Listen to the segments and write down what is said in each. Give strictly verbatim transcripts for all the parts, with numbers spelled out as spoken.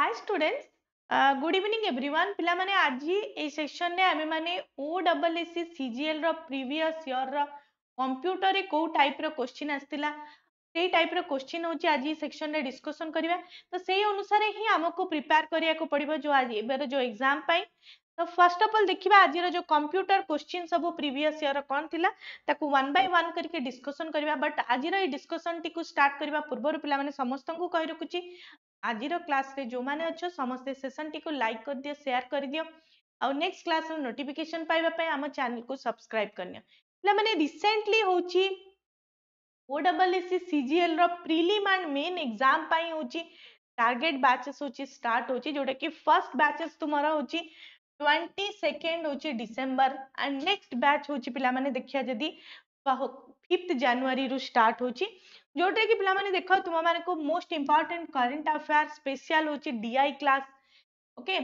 Hi students, uh, good evening everyone. पिला माने आज ए सेक्शन ने आमे माने O S S C C G L रो प्रीवियस ईयर रो कंप्यूटर रे को टाइप रो क्वेश्चन आस्तिला सेही टाइप रो क्वेश्चन होची आज ए सेक्शन ने डिस्कशन करिवा तो सेही अनुसार ही हमको प्रिपेयर करिया को पड़िबो जो आज एबेर जो एग्जाम पाई तो फर्स्ट ऑफ ऑल देखिबा आज रो जो कंप्यूटर क्वेश्चन सब प्रीवियस ईयर कोन थिला ताकू वन बाय वन करके डिस्कशन करिवा बट आज रो ए डिस्कशन टी को स्टार्ट करिवा पूर्व रो पिला माने समस्त को कहि रखुची आज रो क्लास रे जो माने अच्छो समस्त सेशन टी को लाइक कर दियो शेयर कर दियो और नेक्स्ट क्लास रो नोटिफिकेशन पाइबा पय हम चैनल को सब्सक्राइब करनियो पिला माने रिसेंटली होची O S S C C G L रो प्रीलिम एंड मेन एग्जाम पाई होची टारगेट बैचेस होची स्टार्ट होची जोटा कि फर्स्ट बैचेस तुम्हारा होची twenty-second होची डिसेंबर एंड नेक्स्ट बैच होची पिला माने देखिया जदी fifth January रो स्टार्ट होची जोटा कि पिला माने देखो तुम माने को most important current affair special होची D I class okay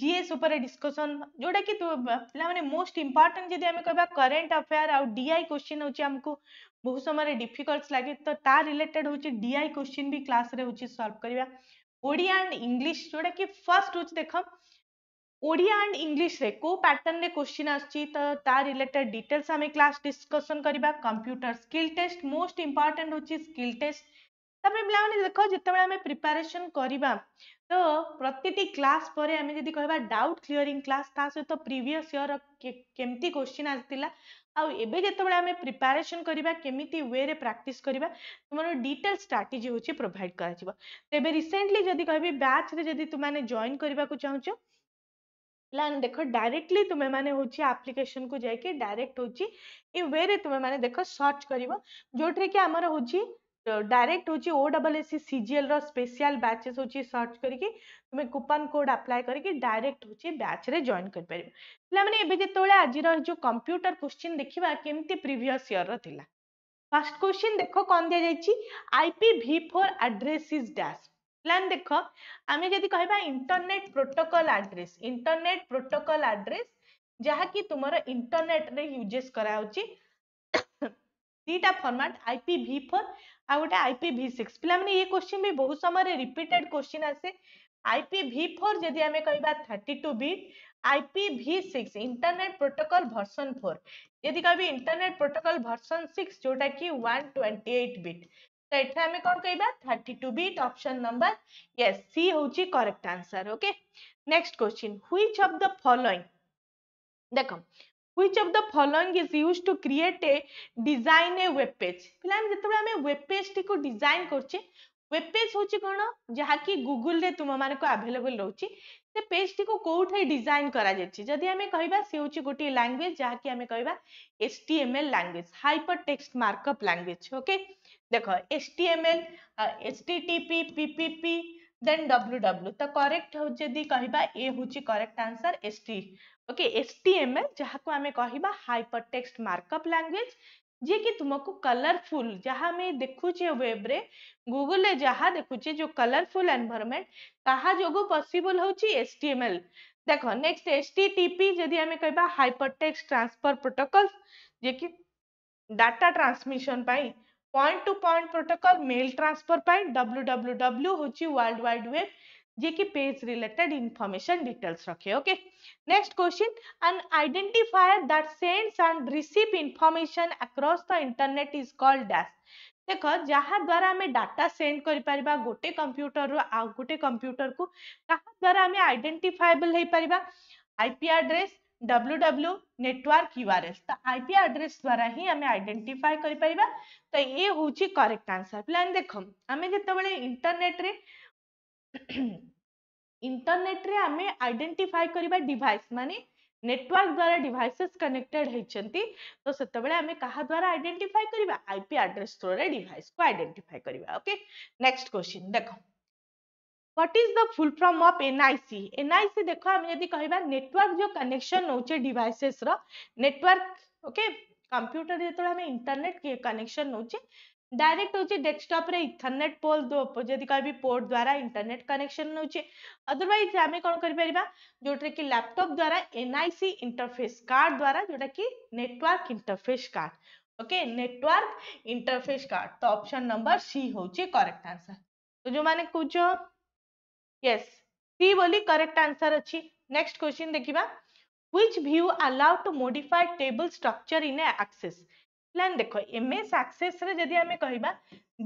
GS ऊपर डिस्कशन जोटा कि पिला माने मोस्ट इंपोर्टेंट जदी हम कहबा करंट अफेयर और D I क्वेश्चन होची हमको बहुत समय डिफिकल्ट लगे तो तार रिलेटेड होची D I क्वेश्चन भी क्लास रे होची सॉल्व करिया ओडिया एंड इंग्लिश जोडा कि फर्स्ट होची देखम ओडिया एंड इंग्लिश रे को पैटर्न रे क्वेश्चन आछी तो तार रिलेटेड डिटेल्स हमें क्लास डिस्कशन करिया computer skill test most important होची स्किल टेस्ट तबे पिला माने देखो जतबे हमें प्रिपरेशन करिया तो प्रतिटी क्लास परे हमें जदी कहबा डाउट क्लियरिंग क्लास ता से तो प्रीवियस ईयर केमती क्वेश्चन आस्तिला आउ एबे जतबे हमें प्रिपरेशन करिया केमिति वे रे प्रैक्टिस करिया तुमरो डिटेल स्ट्रेटजी होची प्रोवाइड करा जिवो तेबे रिसेंटली जदी कहबी बैच रे जदी तुम माने जॉइन करिया को चाहूचो लान देखो डायरेक्टली तुम माने होची एप्लीकेशन को जाके डायरेक्ट होची ए वे रे तुम माने देखो सर्च करिवो जोटरे कि हमर होची डायरेक्ट होची O S S C C G L रो स्पेशल बैचेस होची सर्च करके तुमे कूपन कोड अप्लाई करके डायरेक्ट होची बैच रे जॉइन कर परबो पिला माने एबे जेतोळे आज रो जो कंप्यूटर क्वेश्चन देखिबा केमती प्रीवियस ईयर रो थिला फर्स्ट क्वेश्चन देखो कोन दिया जायची I P v four addresses dash plan देखो आमे जदी कहबा internet protocol address internet protocol address जहा कि तुमरो इंटरनेट रे यूजेस करा होची तीटा format I P v four आ गोटे I P v six पिला माने ये क्वेश्चन भी बहुत समय रिपीटेड क्वेश्चन आसे I P v four जदी हमें कहबा thirty-two bit I P v six internet protocol version four यदि कहबी इंटरनेट प्रोटोकॉल वर्जन six जोटा कि one twenty-eight bit तो एठा हमें कोन कहबा thirty-two bit option number yes C होची correct answer okay next question which of the following देखो which of the following is used to create a design a web page पिला हम जतबे हमें web page टी को डिजाइन करछे web page होची कोन जहा कि Google रे तुम माने को अवेलेबल रहउची से पेज टी को कोठै डिजाइन करा जेछि जदि हमें कहबा से होची गोटी लैंग्वेज जहा कि हमें कहबा H T M L language hypertext markup language okay देखो H T M L H T T P P P P then W W W तो करेक्ट हो जदि कहबा ए होची correct answer H T okay H T M L जहा को हमें कहिबा हाइपरटेक्स्ट मार्कअप लैंग्वेज जे कि तुमको कलरफुल जहा में देखु छे वेब रे गूगल रे जहा देखु छे जो कलरफुल एनवायरनमेंट ताहा जोगो पॉसिबल होची H T M L देखो next H T T P जदी हमें कहिबा हाइपरटेक्स्ट ट्रांसफर प्रोटोकॉल जे कि डाटा ट्रांसमिशन पाई point to point protocol mail transfer पाई W W W होची वर्ल्ड वाइड वेब जे कि पेज रिलेटेड इंफॉर्मेशन डिटेल्स रखे okay next question an identifier that sends and receive information across the internet is called dash देखो जहां द्वारा हमें data send करि परबा गोटे कंप्यूटर रो आ गोटे कंप्यूटर को कहां द्वारा हमें आइडेंटिफायबल हे परबा IP address W W W network U R L तो आईपी एड्रेस द्वारा ही हमें आइडेंटिफाई करि परबा तो ए होची करेक्ट आंसर प्लान देखो हमें जतबेले इंटरनेट रे इंटरनेट रे हमें आइडेंटिफाई करबा डिवाइस माने नेटवर्क द्वारा डिवाइसेस कनेक्टेड हेचंती तो सतबेले हमें कहा द्वारा आइडेंटिफाई करबा आईपी एड्रेस द्वारा डिवाइस को आइडेंटिफाई करबा ओके नेक्स्ट क्वेश्चन देखो what is the full form of N I C N I C देखो हम यदि कहबा नेटवर्क जो कनेक्शन होचे डिवाइसेस रो नेटवर्क ओके कंप्यूटर जेतो हमें इंटरनेट के कनेक्शन होचे डायरेक्ट होची डेस्कटॉप रे इथरनेट पोल दो जदी कहबी पोर्ट द्वारा इंटरनेट कनेक्शन होची अदरवाइज हमें कोन करि परबा जोटरे कि लैपटॉप द्वारा N I C interface card द्वारा जोटा कि network interface card okay network interface card तो ऑप्शन नंबर सी होची करेक्ट आंसर तो जो माने कुछ यस डी बोली करेक्ट आंसर अच्छी। नेक्स्ट क्वेश्चन देखिबा, which view allowed to modify table structure in Access. Plan देखो एमएस एक्सेस रे जदी हमें कहिबा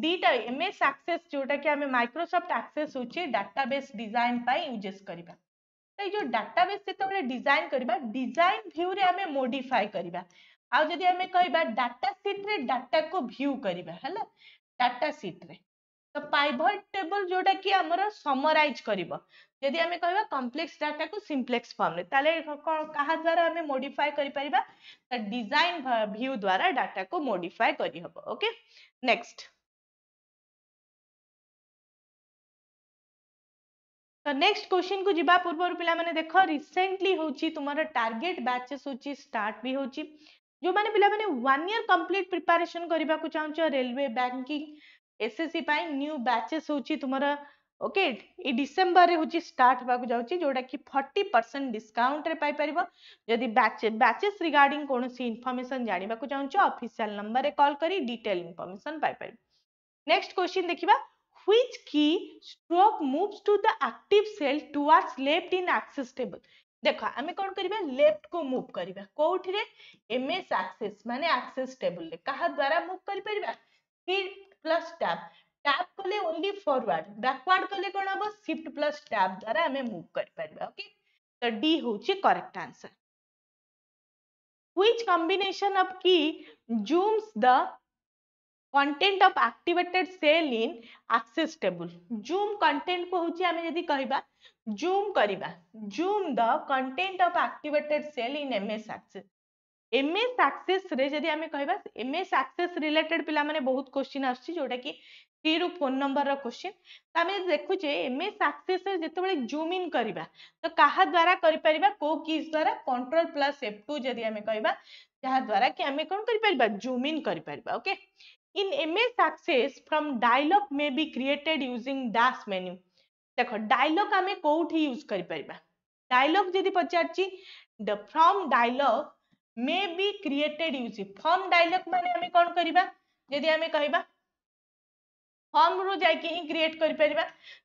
दीटा एमएस एक्सेस जोटा कि हमें माइक्रोसॉफ्ट एक्सेस होची डेटाबेस डिजाइन पाई यूजेस करिबा। तो जो डेटाबेस जेतबे डिजाइन करिबा डिजाइन व्यू रे हमें मॉडिफाई करिबा। आ जदी हमें कहिबा डाटा शीट रे डाटा को व्यू करिबा हैला डाटा शीट रे तो पाइवट टेबल जोटा कि हमरा समराइज करिबो। यदि हमें कहबा कॉम्प्लेक्स डाटा को सिंप्लेक्स फॉर्म रे ताले कहा द्वारा हमें मॉडिफाई करि परिबा त डिजाइन व्यू द्वारा डाटा को मॉडिफाई करि हबो। ओके नेक्स्ट तो नेक्स्ट क्वेश्चन को जिबा पूर्व पिला माने देखो रिसेंटली होची तुम्हारा टारगेट बैचेस होची स्टार्ट भी होची जो माने पिला माने वन ईयर कंप्लीट प्रिपरेशन करिबा को चाहौ छ रेलवे बैंकिंग एसएससी पाई न्यू बैचेस होची तुम्हारा। ओके ये डिसेंबर रे होची स्टार्ट बाकु जाउची जोडा कि चालीस परसेंट डिस्काउंट रे पाई परबो। यदि बैचेस बैचेस रिगार्डिंग कोनोसी इंफॉर्मेशन जानिबा को चाहौ छ ऑफिशियल नंबर रे कॉल करी डिटेल इंफॉर्मेशन पाई परबो। नेक्स्ट क्वेश्चन देखिबा, which key stroke moves to the active cell towards left in access table. देखो हमें कोन करिबा लेफ्ट को मूव करिबा कोठी रे एमएस एक्सेस माने एक्सेस टेबल रे कहा द्वारा मूव करि परबा शिफ्ट प्लस टैब। टैब कोले ओनली फॉरवर्ड बैकवर्ड कोले कोन अब शिफ्ट प्लस टैब द्वारा हमें मूव कर परबा। ओके तो डी होची correct answer. Which combination of key zooms the content of activated cell in access table. Zoom content को होची हमें यदि कहिबा जूम करिबा zoom the content of activated cell in MS Access. MS Access रे जदी हमें कहिबा एमएस एक्सेस रिलेटेड पिला माने बहुत क्वेश्चन आछि जोटा कि थ्री रो फोन नंबर रो क्वेश्चन। त हमें देखु जे एमएस एक्सेस रे जते बेले जूम इन करिबा तो कहा द्वारा करि परिबा को कीज द्वारा कंट्रोल प्लस एफ टू जदी हमें कहिबा जहा द्वारा कि हमें कोन करि परिबा जूम इन करि परिबा। Okay in MS Access from dialog may be created using dash menu. देखो डायलॉग हमें कोठी यूज करि परिबा डायलॉग जदी पचाछि the from dialog may be created use form dialog माने हमें कोन करिबा यदि हमें कहिबा फॉर्म रो जाय कि ही क्रिएट करि परिबा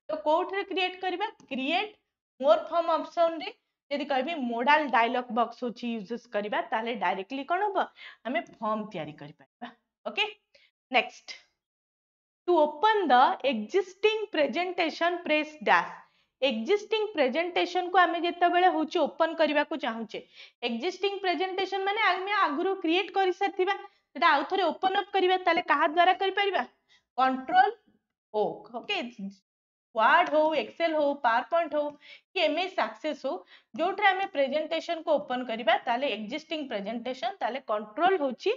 तो कोड रे क्रिएट करिबा क्रिएट मोर फॉर्म ऑप्शन रे यदि कहिबे मोडल डायलॉग बॉक्स होची यूजेस करिबा ताले डायरेक्टली कोन हो हमें फॉर्म तयारी करि परिबा। Okay next to open the existing presentation press dash. Existing presentation को आमे जेते बेले होची ओपन करबा को चाहूचे एग्जिस्टिंग प्रेजेंटेशन माने आमे आगुरो क्रिएट करि सथिबा सेटा आउ थोरे ओपन अप करबा ताले कहा द्वारा करि परबा कंट्रोल ओ। ओके वर्ड हो एक्सेल हो पावरपॉइंट हो कि एमएस एक्सेस हो जोठरे आमे प्रेजेंटेशन को ओपन करबा ताले एग्जिस्टिंग प्रेजेंटेशन ताले कंट्रोल होची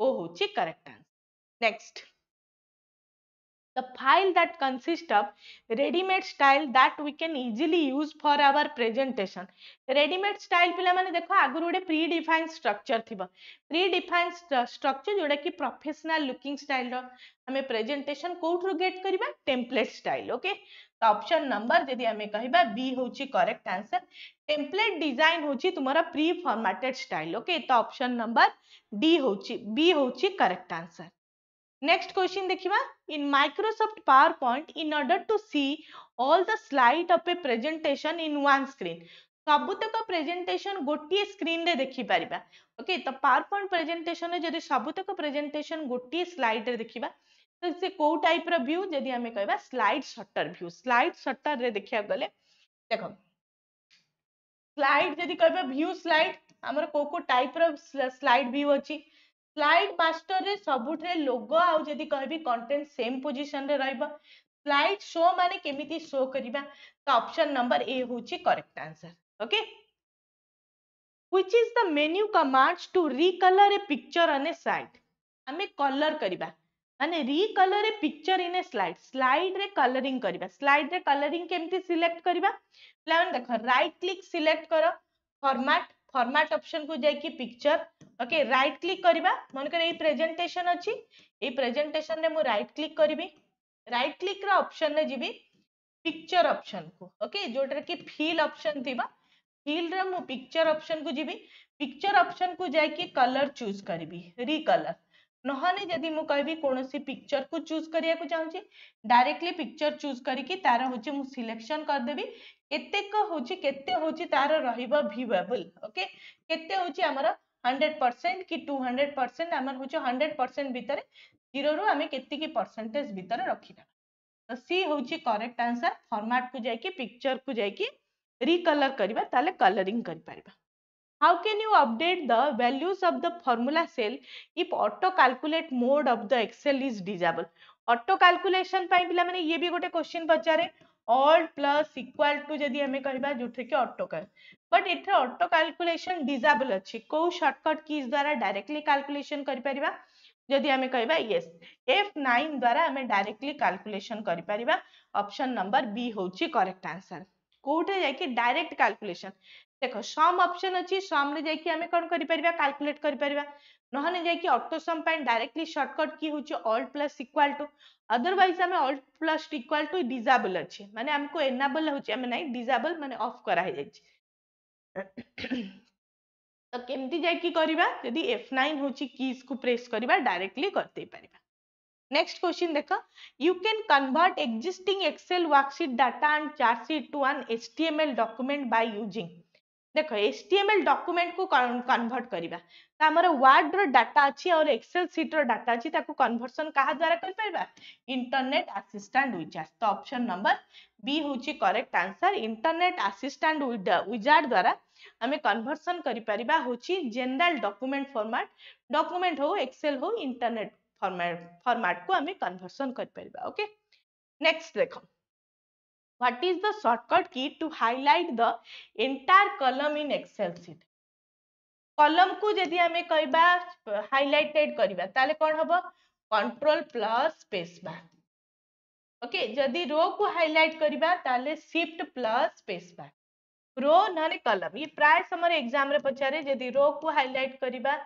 ओ होची correct answer. Next the file that consists of ready made style that we can easily use for our presentation. ready made style पिला माने देखो आगुर ओडे pre defined structure थिबो pre defined structure जोडा कि professional looking style रो हमें presentation code रो get करिबा template style। ओके तो ऑप्शन नंबर यदि हमें कहिबा बी होची करेक्ट आंसर। टेम्पलेट डिजाइन होची तुम्हारा प्री फॉर्मेटेड स्टाइल। ओके तो ऑप्शन नंबर डी होची बी होची करेक्ट आंसर। नेक्स्ट क्वेश्चन देखिबा, in Microsoft PowerPoint in order to see all the slide of a presentation in one screen. सबुतक presentation गोटी screen रे देखि परिबा। ओके तो पावरपॉइंट प्रेजेंटेशन रे जदी सबुतक प्रेजेंटेशन गोटी स्लाइड रे देखिबा तो से को टाइप रो व्यू जदी हमें कहबा slide sorter view. Slide sorter रे देखिया गले देखो स्लाइड जदी कहबा व्यू स्लाइड हमर को को टाइप रो स्लाइड व्यू अछि स्लाइड मास्टर रे सबुठरे लोगो आउ जदी कहबी कंटेंट सेम पोजीशन रे रहइबा। स्लाइड शो माने केमिति शो करिबा तो ऑप्शन नंबर ए होची correct answer. Okay which is the menu commands to recolour a picture on a slide. हमें कलर करिबा माने recolour a picture in a slide slide रे कलरिंग करिबा। स्लाइड रे कलरिंग केमिति सिलेक्ट करिबा प्लान देखो राइट क्लिक सिलेक्ट करो फॉर्मेट फॉर्मेट ऑप्शन को जाय कि पिक्चर। ओके राइट क्लिक करबा मन करे ए प्रेजेंटेशन अछि ए प्रेजेंटेशन ने मु राइट क्लिक करबी राइट क्लिक रा ऑप्शन ने जिबी पिक्चर ऑप्शन को। ओके जोटर कि फील ऑप्शन थिबा फील रा मु पिक्चर ऑप्शन को जिबी पिक्चर ऑप्शन को जाय कि कलर चूज करबी री कलर नहले जदि मु कहबी कोनोसी पिक्चर को चूज करिया को चाहू छी डायरेक्टली पिक्चर चूज करी कि तार होची मु सिलेक्शन कर देबी केते को होची केते होची तार रहिबा व्यूएबल ओके केते होची हमरा one hundred percent कि two hundred percent हमर होची one hundred percent भीतर जीरो रो हमें केते की परसेंटेज भीतर रखिना तो सी होची करेक्ट आंसर फॉर्मेट को जाय कि पिक्चर को जाय कि रिकलर करिबा ताले कलरिंग कर पारिबा How can you update the values of the formula cell if auto calculate mode of the Excel is disabled? Auto calculation पाई पिला मैंने ये भी गोटे क्वेश्चन पचारे all plus equal to जदि हमें कहबा जुठे के auto कर but इथे auto calculation disable अछि को शॉर्टकट कीज द्वारा डायरेक्टली calculation करि परिबा जदि हमें कहबा yes F nine द्वारा हमें डायरेक्टली calculation करि परिबा ऑप्शन नंबर B होछि करेक्ट आंसर कोठे जाय कि डायरेक्ट कैलकुलेशन देखो सम ऑप्शन अछि सम रे जाय कि हमें कोन करि परबा कैलकुलेट करि परबा नहने जाय कि ऑटो सम पै डायरेक्टली शॉर्टकट की होछि all plus equal to otherwise हमें all plus equal to disable अछि माने हमको एनेबल होछि हमें नहीं डिसेबल माने ऑफ करा है जाय तो केमति जाय कि करबा यदि F nine होछि कीज को प्रेस करबा डायरेक्टली करते परबा Next question देखो, you can convert existing Excel worksheet data and chart sheet to an H T M L document by using. देखो H T M L document को convert करिबा तो हमारा Word रो डाटा अछि और Excel sheet रो data अछि ताको conversion कहा द्वारा कर पाइबा इंटरनेट असिस्टेंट विजार्ड तो ऑप्शन नंबर बी होछि correct answer internet assistant wizard द्वारा हमें कन्वर्सन करि परिबा होछि जनरल डॉक्यूमेंट फॉर्मेट डॉक्यूमेंट हो एक्सेल हो इंटरनेट फॉर्मेट फॉर्मेट को हमें कन्वर्सन कर परबा ओके नेक्स्ट देखो what is the shortcut key to highlight the entire column in Excel sheet column को यदि हमें कहबा हाईलाइटेड करबा ताले कोन होबो control plus space bar okay यदि रो को हाईलाइट करबा ताले शिफ्ट प्लस स्पेस बार रो नने कॉलम ये प्राय समय एग्जाम रे पचारे यदि रो को हाईलाइट करबा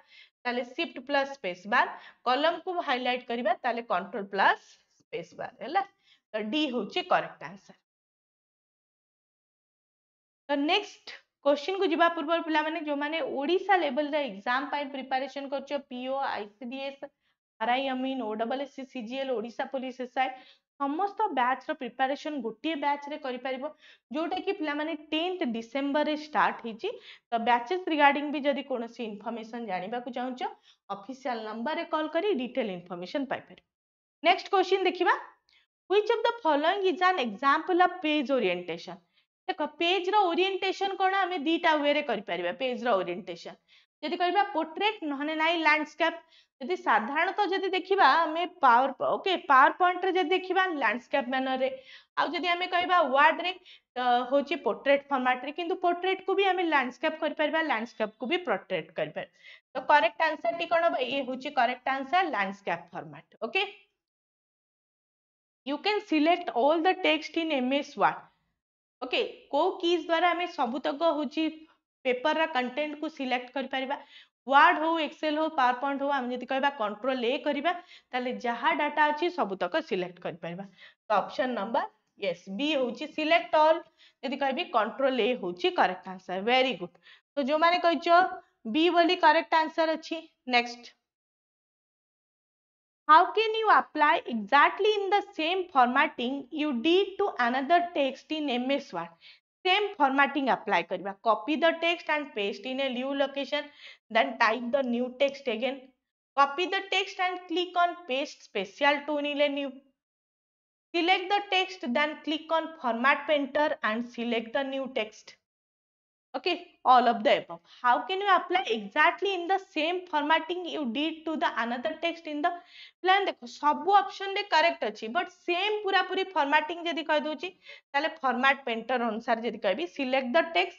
ताले shift plus space bar column को हाईलाइट करबा ताले कंट्रोल प्लस स्पेस बार हैला तो डी होची करेक्ट आंसर तो नेक्स्ट क्वेश्चन को जिबा पूर्व पिला माने जो माने ओडिसा लेवल रे एग्जाम पाई प्रिपरेशन करछो पीओ आईसीडीएस आरआई अमीन ओडब्ल्यूएससी सीजीएल ओडिसा पुलिस एसआई समस्त बैच रो प्रिपरेशन गोटे बैच रे करि परबो जोटा कि पिला माने tenth डिसेंबर रे स्टार्ट हे छी तो बैचेस रिगार्डिंग भी जदी कोनोसी इन्फॉर्मेशन जानिबा को चाहू छ ऑफिशियल नंबर रे कॉल करी डिटेल इन्फॉर्मेशन पाइ परबो नेक्स्ट क्वेश्चन देखिबा which of the following is an example of page orientation देखो पेज रो ओरिएंटेशन कोना हमें दीटा वे रे करि परबा पेज रो ओरिएंटेशन जदी करबा पोर्ट्रेट नहने नाइ लैंडस्केप जदी साधारणत जदी देखिबा हमें पावर ओके पावर पॉइंट रे जदी देखिबा लैंडस्केप मैनर रे आ जदी हमें कहबा वर्ड रे होची पोर्ट्रेट फॉर्मेट रे किंतु पोर्ट्रेट को भी हमें लैंडस्केप कर परबा लैंडस्केप को भी पोर्ट्रेट कर पर तो करेक्ट आंसर टी कोन ए होची correct answer landscape format okay you can select all the text in MS Word okay को कीज द्वारा हमें सबुतक होची पेपर रा कंटेंट को सिलेक्ट कर परबा वर्ड हो एक्सेल हो पावरपॉइंट हो हम जति कहबा कंट्रोल ए करबा ताले जहा डाटा अछि सब तक सिलेक्ट कर परबा तो ऑप्शन नंबर यस बी होची सिलेक्ट ऑल जति कहबी कंट्रोल ए होची करेक्ट आंसर वेरी गुड तो जो माने कहिचो बी वाली करेक्ट आंसर अछि next how can you apply exactly in the same formatting you did to another text in MS Word same formatting apply करबा copy the text and paste in a new location then type the new text again copy the text and click on paste special to in a new select the text then click on format painter and select the new text okay all of the above how can you apply exactly in the same formatting you did to the another text in the plan देखो सब option रे correct अछि but same पूरा पूरी formatting जदी कह दोछि ताले format painter अनुसार जदी कहबी select the text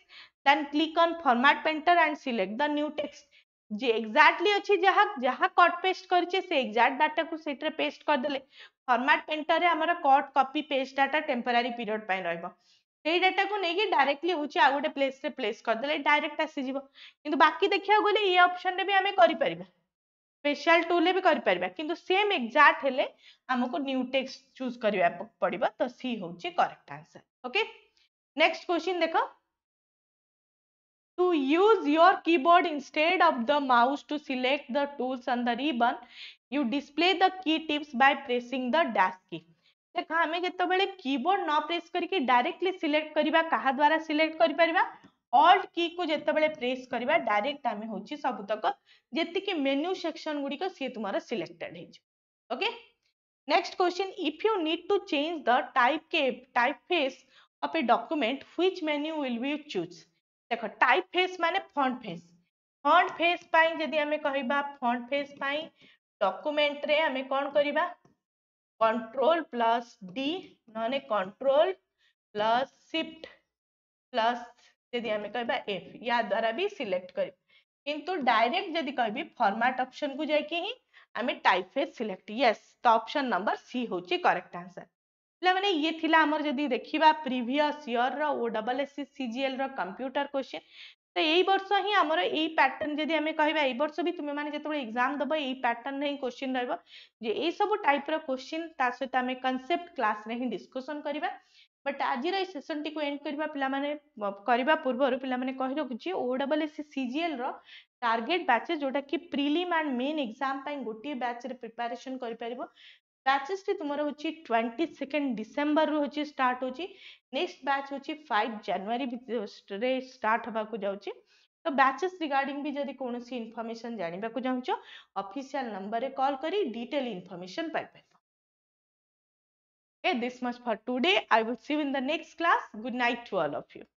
then click on format painter and select the new text जे एग्जैक्टली अछि जहा जहा कट पेस्ट करछे से एग्जैक्ट डाटा को सेटरे पेस्ट कर देले फॉर्मेट पेंटर रे हमरा cut copy paste data temporary period पय रहबो ए डाटा को नेकी डायरेक्टली होची आ गोटे प्लेस से प्लेस कर देले डायरेक्ट आसी जीव किंतु बाकी देखिया गोले ए ऑप्शन रे भी हमें करि परिबा स्पेशल टू ले भी करि परिबा किंतु सेम एग्जैक्ट हेले हमको न्यू टेक्स्ट चूज करिवा पड़िबा तो सी होची correct answer okay next question देखो to use your keyboard instead of the mouse to select the tools and the ribbon, you display the key tips by pressing the dash key. देखा हमें कितने keyboard न press करके directly select करिबा कहा द्वारा select करि परिबा ऑल्ट की को जत्ते बेले प्रेस करिबा डायरेक्ट आमे होची सब तक जेति कि मेन्यू सेक्शन गुडी को से तुम्हारा सिलेक्टेड है. Okay, next question, if you need to change the type के type face of a document which menu will be choose. देखो टाइप फेस माने फॉन्ट फेस, फॉन्ट फेस पाई यदि हमें कहबा फॉन्ट फेस पाई डॉक्यूमेंट रे हमें कोन करिबा कंट्रोल प्लस डी नने कंट्रोल प्लस शिफ्ट प्लस यदि हमें कहबा एफ या द्वारा भी सिलेक्ट करि किंतु डायरेक्ट यदि कहबी फॉर्मेट ऑप्शन को जाय के ही हमें टाइप फेस सिलेक्ट. यस, तो ऑप्शन नंबर सी होची करेक्ट आंसर. पिला माने ये थिला हमर यदि देखिबा प्रीवियस ईयर रो ओएसएससी सीजीएल रो कंप्यूटर क्वेश्चन. तो यही वर्ष ही आमर यही पैटर्न यदि आम कह वर्ष भी तुम मैंने जो एग्जाम दब यही पैटर्न ही क्वेश्चन रही सब टाइप क्वेश्चन सहित आम कनसेप्ट क्लास में ही डिस्कशन करवा. बट आज सेसन टी को एंड करवा पिला पूर्व पे कही रखुचे ओडब्ल्यूएससी सीजीएल रो टारगेट बैचेस जोटा कि प्रीलिम एंड मेन एग्जाम गोटे बैच रे प्रिपरेशन कर बैचेस टी तुम हूँ ट्वेंटी सेकेंड डिसेम्बर रू हूँ स्टार्ट हो. नेक्स्ट बैच हूँ फाइव जनवरी स्टार्ट होगा जाऊँगी. तो बैचेस रिगार्डिंग भी जब कौन सी इनफॉरमेशन जानवा को चाहूँ ऑफिशियल नंबर रे कॉल करी डिटेल इनफॉरमेशन पाइप. Okay, this much for today. I will see you in the next class. Good night to all of you.